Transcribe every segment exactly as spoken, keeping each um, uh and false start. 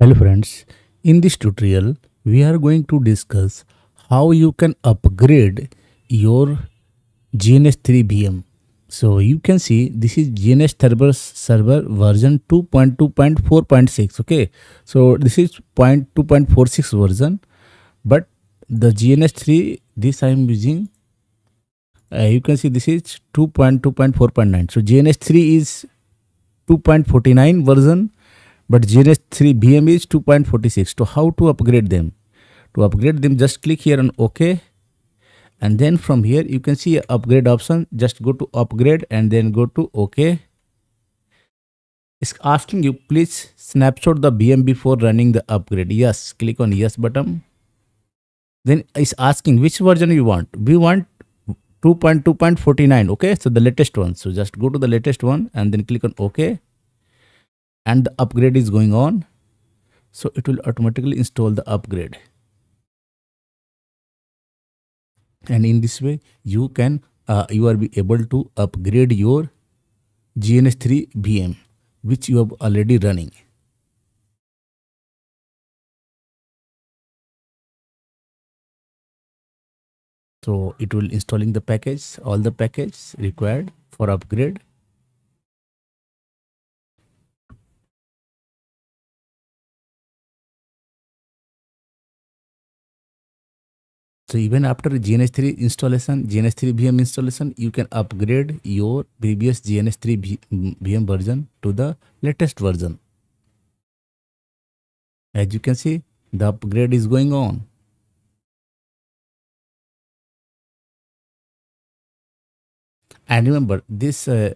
Hello friends, in this tutorial we are going to discuss how you can upgrade your G N S three V M. So you can see this is G N S server server version two point two point four point six. Okay, so this is two point two point four six version, but the G N S three this I am using. Uh, you can see this is two point two point four point nine. So G N S three is two point four nine version. But G N S three V M is two point four six. So how to upgrade them? To upgrade them, just click here on OK. And then from here, you can see upgrade option. Just go to upgrade and then go to OK. It's asking you, please snapshot the V M before running the upgrade. Yes, click on yes button. Then it's asking which version you want. We want two point two point four nine. Okay, so the latest one. So just go to the latest one and then click on OK. And the upgrade is going on, so it will automatically install the upgrade. And in this way, you can uh, you are be able to upgrade your G N S three V M, which you have already running. So it will installing the package, all the packages required for upgrade. So even after G N S three installation, G N S three V M installation, you can upgrade your previous G N S three V M version to the latest version. As you can see, the upgrade is going on. And remember, this uh,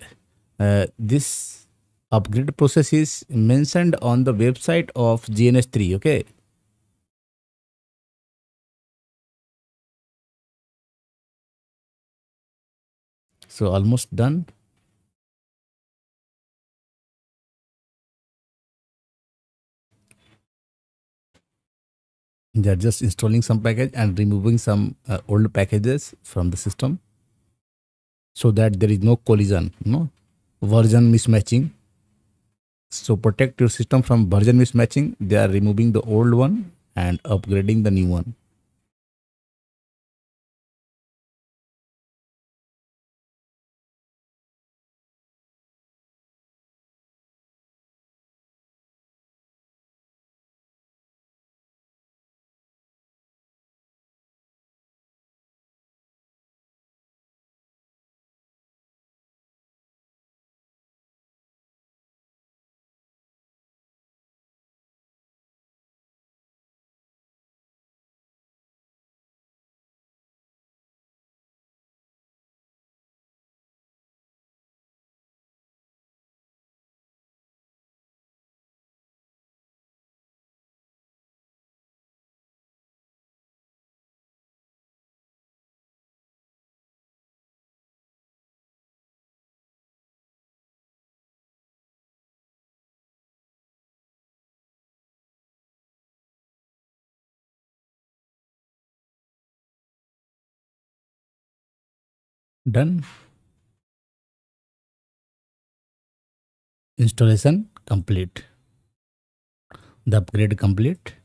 uh, this upgrade process is mentioned on the website of G N S three. Okay. So almost done. They are just installing some package and removing some uh, old packages from the system, so that there is no collision, no version mismatching. So protect your system from version mismatching. They are removing the old one and upgrading the new one. Done. Installation complete. The upgrade complete.